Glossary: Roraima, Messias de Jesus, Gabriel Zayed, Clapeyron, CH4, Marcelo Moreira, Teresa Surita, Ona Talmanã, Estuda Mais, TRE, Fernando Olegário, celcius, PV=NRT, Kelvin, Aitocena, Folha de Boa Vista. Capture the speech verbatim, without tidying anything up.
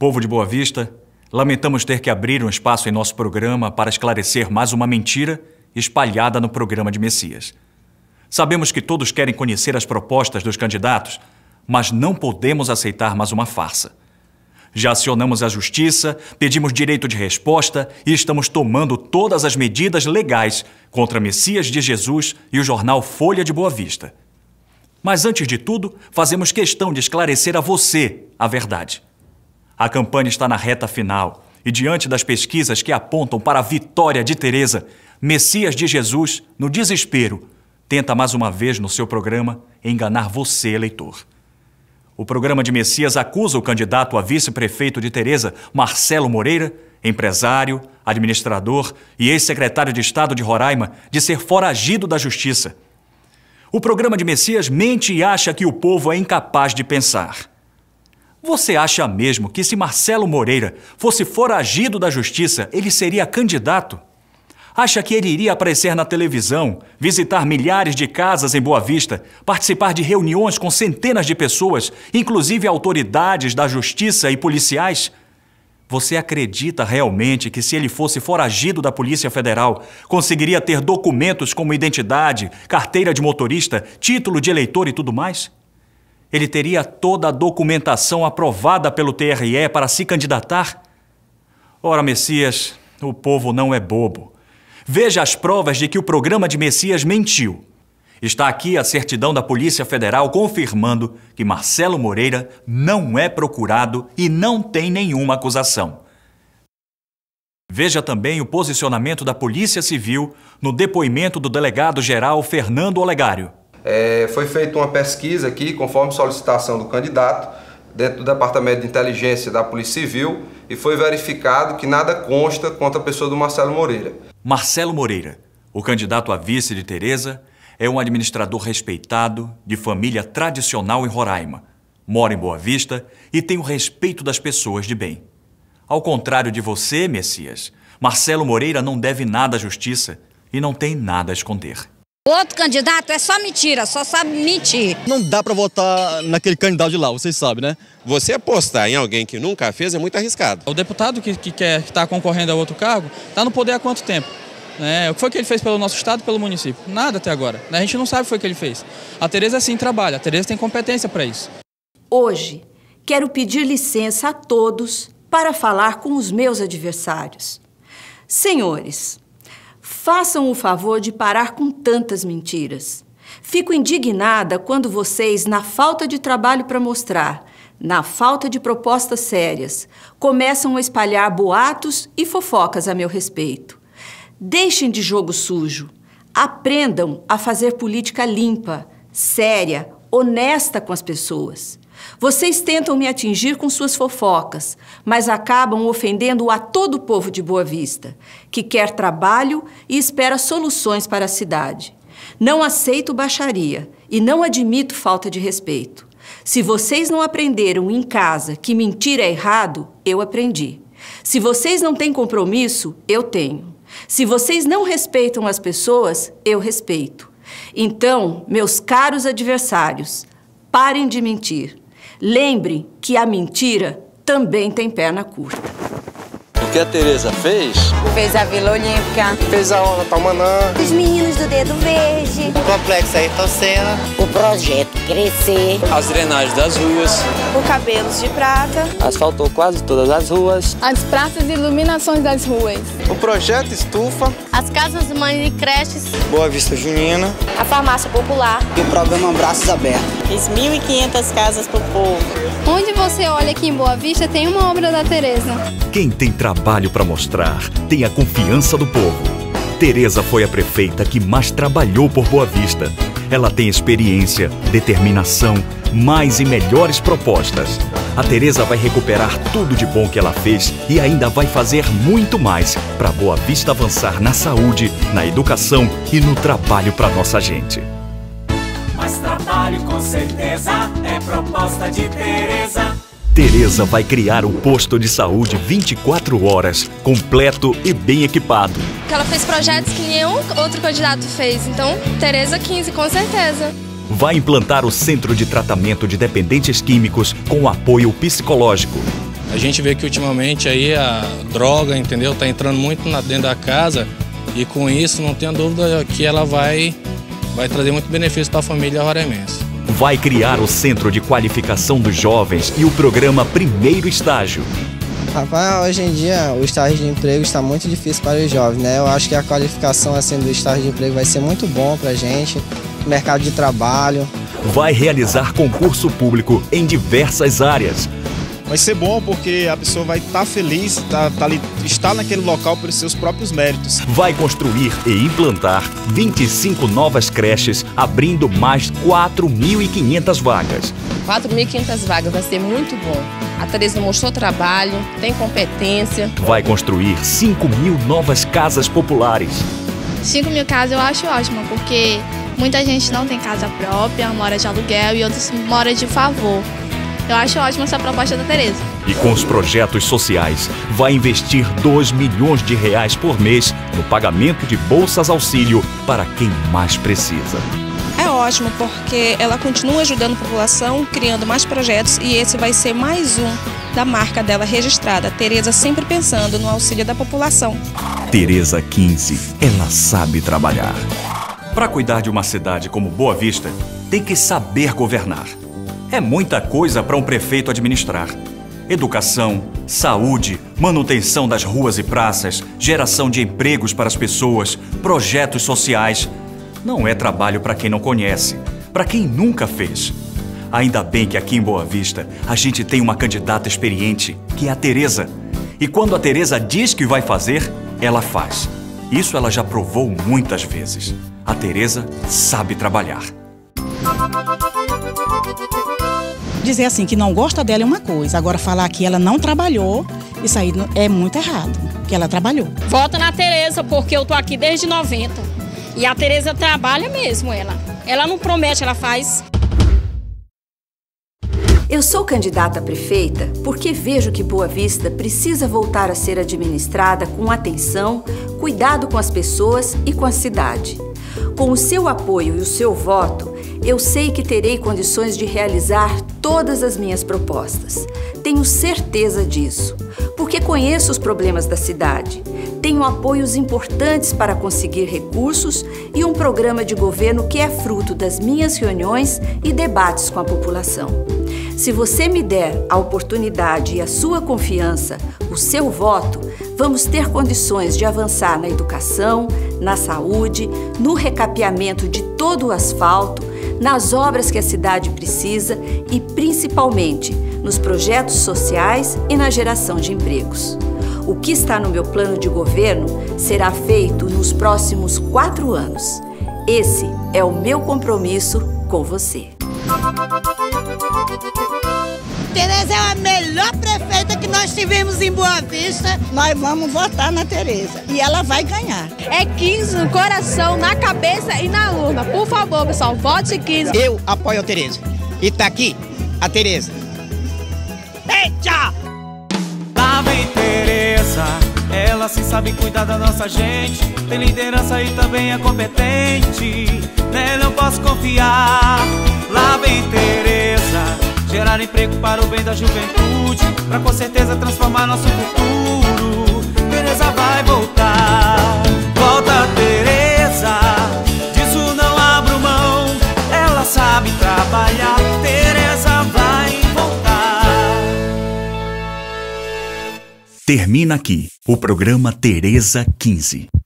Povo de Boa Vista, lamentamos ter que abrir um espaço em nosso programa para esclarecer mais uma mentira espalhada no programa de Messias. Sabemos que todos querem conhecer as propostas dos candidatos, mas não podemos aceitar mais uma farsa. Já acionamos a justiça, pedimos direito de resposta e estamos tomando todas as medidas legais contra Messias de Jesus e o jornal Folha de Boa Vista. Mas antes de tudo, fazemos questão de esclarecer a você a verdade. A campanha está na reta final e diante das pesquisas que apontam para a vitória de Teresa, Messias de Jesus, no desespero, tenta mais uma vez no seu programa enganar você, eleitor. O programa de Messias acusa o candidato a vice-prefeito de Teresa, Marcelo Moreira, empresário, administrador e ex-secretário de Estado de Roraima, de ser foragido da justiça. O programa de Messias mente e acha que o povo é incapaz de pensar. Você acha mesmo que se Marcelo Moreira fosse foragido da justiça, ele seria candidato? Acha que ele iria aparecer na televisão, visitar milhares de casas em Boa Vista, participar de reuniões com centenas de pessoas, inclusive autoridades da justiça e policiais? Você acredita realmente que se ele fosse foragido da Polícia Federal, conseguiria ter documentos como identidade, carteira de motorista, título de eleitor e tudo mais? Ele teria toda a documentação aprovada pelo T R E para se candidatar? Ora, Messias, o povo não é bobo. Veja as provas de que o programa de Messias mentiu. Está aqui a certidão da Polícia Federal confirmando que Marcelo Moreira não é procurado e não tem nenhuma acusação. Veja também o posicionamento da Polícia Civil no depoimento do delegado-geral Fernando Olegário. É, foi feita uma pesquisa aqui, conforme solicitação do candidato, dentro do Departamento de Inteligência da Polícia Civil, e foi verificado que nada consta quanto à pessoa do Marcelo Moreira. Marcelo Moreira, o candidato a vice de Teresa, é um administrador respeitado, de família tradicional em Roraima, mora em Boa Vista e tem o respeito das pessoas de bem. Ao contrário de você, Messias, Marcelo Moreira não deve nada à justiça e não tem nada a esconder. O outro candidato é só mentira, só sabe mentir. Não dá para votar naquele candidato de lá, vocês sabem, né? Você apostar em alguém que nunca fez é muito arriscado. O deputado que que quer, que está concorrendo a outro cargo está no poder há quanto tempo? É, o que foi que ele fez pelo nosso estado, pelo município? Nada até agora. A gente não sabe o que foi que ele fez. A Teresa sim trabalha, a Teresa tem competência para isso. Hoje, quero pedir licença a todos para falar com os meus adversários. Senhores, façam o favor de parar com tantas mentiras. Fico indignada quando vocês, na falta de trabalho para mostrar, na falta de propostas sérias, começam a espalhar boatos e fofocas a meu respeito. Deixem de jogo sujo. Aprendam a fazer política limpa, séria, honesta com as pessoas. Vocês tentam me atingir com suas fofocas, mas acabam ofendendo a todo o povo de Boa Vista, que quer trabalho e espera soluções para a cidade. Não aceito baixaria e não admito falta de respeito. Se vocês não aprenderam em casa que mentir é errado, eu aprendi. Se vocês não têm compromisso, eu tenho. Se vocês não respeitam as pessoas, eu respeito. Então, meus caros adversários, parem de mentir. Lembrem que a mentira também tem perna curta. O que a Teresa fez? Fez a Vila Olímpica. Fez a Ona Talmanã. Os meninos do dedo verde. O complexo Aitocena. O projeto Crescer. As drenagens das ruas. O cabelos de prata. Asfaltou quase todas as ruas. As praças e iluminações das ruas. O projeto Estufa. As casas mães e creches. Boa Vista Junina. A farmácia popular. E o programa Braços Abertos. mil e quinhentas casas para o povo. Onde você olha aqui em Boa Vista tem uma obra da Teresa. Quem tem trabalho para mostrar tem a confiança do povo. Teresa foi a prefeita que mais trabalhou por Boa Vista. Ela tem experiência, determinação, mais e melhores propostas. A Teresa vai recuperar tudo de bom que ela fez e ainda vai fazer muito mais para Boa Vista avançar na saúde, na educação e no trabalho para nossa gente. Mas trabalho com certeza é proposta de Teresa. Teresa vai criar um posto de saúde vinte e quatro horas, completo e bem equipado. Ela fez projetos que nenhum outro candidato fez, então Teresa quinze, com certeza. Vai implantar o centro de tratamento de dependentes químicos com apoio psicológico. A gente vê que ultimamente aí a droga, entendeu, tá entrando muito dentro da casa e com isso não tenho dúvida que ela vai, vai trazer muito benefício para a família roraimense. Vai criar o Centro de Qualificação dos Jovens e o programa Primeiro Estágio. Rapaz, hoje em dia o estágio de emprego está muito difícil para os jovens, né? Eu acho que a qualificação assim, do estágio de emprego vai ser muito bom para a gente, mercado de trabalho. Vai realizar concurso público em diversas áreas. Vai ser bom porque a pessoa vai estar feliz, tá, tá, estar naquele local pelos seus próprios méritos. Vai construir e implantar vinte e cinco novas creches, abrindo mais quatro mil e quinhentas vagas. quatro mil e quinhentas vagas vai ser muito bom. A Teresa mostrou trabalho, tem competência. Vai construir cinco mil novas casas populares. cinco mil casas eu acho ótimo, porque muita gente não tem casa própria, mora de aluguel e outros mora de favor. Eu acho ótima essa proposta da Teresa. E com os projetos sociais, vai investir dois milhões de reais por mês no pagamento de bolsas auxílio para quem mais precisa. É ótimo porque ela continua ajudando a população, criando mais projetos e esse vai ser mais um da marca dela registrada. Teresa sempre pensando no auxílio da população. Teresa quinze, ela sabe trabalhar. Para cuidar de uma cidade como Boa Vista, tem que saber governar. É muita coisa para um prefeito administrar. Educação, saúde, manutenção das ruas e praças, geração de empregos para as pessoas, projetos sociais. Não é trabalho para quem não conhece, para quem nunca fez. Ainda bem que aqui em Boa Vista a gente tem uma candidata experiente, que é a Teresa. E quando a Teresa diz que vai fazer, ela faz. Isso ela já provou muitas vezes. A Teresa sabe trabalhar. Dizer assim, que não gosta dela é uma coisa. Agora, falar que ela não trabalhou, isso aí é muito errado, que ela trabalhou. Vota na Teresa, porque eu tô aqui desde noventa. E a Teresa trabalha mesmo, ela. Ela não promete, ela faz. Eu sou candidata a prefeita porque vejo que Boa Vista precisa voltar a ser administrada com atenção, cuidado com as pessoas e com a cidade. Com o seu apoio e o seu voto, eu sei que terei condições de realizar todas as minhas propostas. Tenho certeza disso, porque conheço os problemas da cidade. Tenho apoios importantes para conseguir recursos e um programa de governo que é fruto das minhas reuniões e debates com a população. Se você me der a oportunidade e a sua confiança, o seu voto, vamos ter condições de avançar na educação, na saúde, no recapeamento de todo o asfalto, nas obras que a cidade precisa e, principalmente, nos projetos sociais e na geração de empregos. O que está no meu plano de governo será feito nos próximos quatro anos. Esse é o meu compromisso com você. Teresa é a melhor prefeita que nós tivemos em Boa Vista. Nós vamos votar na Teresa e ela vai ganhar. É quinze no coração, na cabeça e na urna. Por favor, pessoal, vote quinze. Eu apoio a Teresa. E tá aqui a Teresa. Eita! Lá vem Teresa, ela se sabe cuidar da nossa gente. Tem liderança e também é competente. Nela eu posso confiar. Lá vem Teresa, gerar emprego para o bem da juventude, pra com certeza transformar nosso futuro. Teresa vai voltar. Volta, Teresa, disso não abro mão. Ela sabe trabalhar. Teresa vai voltar. Termina aqui o programa Teresa quinze.